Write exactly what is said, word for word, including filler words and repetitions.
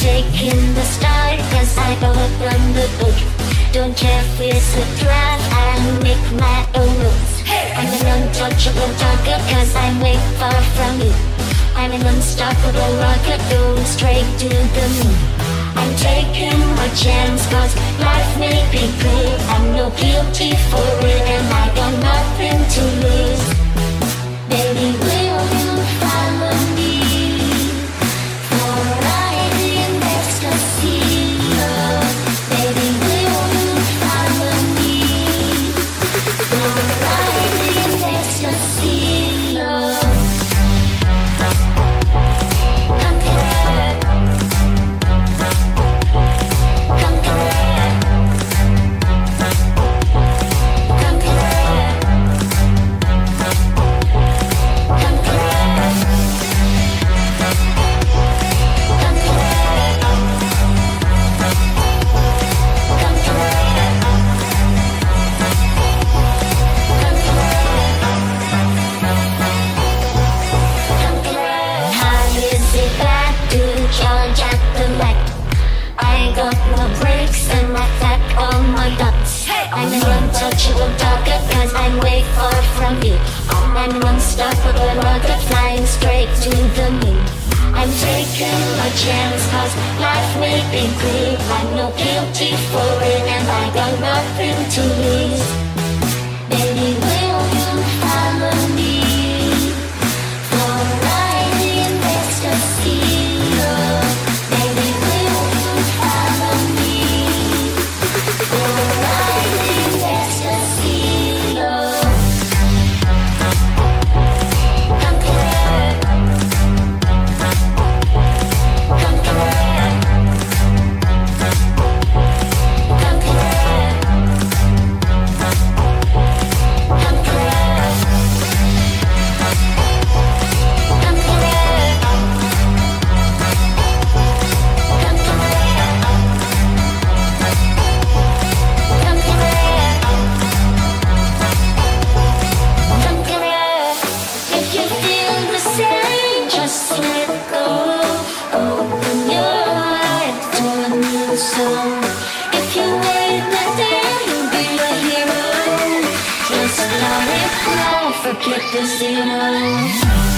taking the start, cause I go up from the book. Don't care if it's a draft, I make my own rules. I'm an untouchable talker, cause I'm way far from you. I'm an unstoppable rocket, going straight to the moon. I'm taking my chance, cause life may be good. I'm no guilty for it, and I got nothing to lose. Baby, will you follow me? For I am next to see you. Baby, will you follow me? For I am next to see you. Forget this, you know.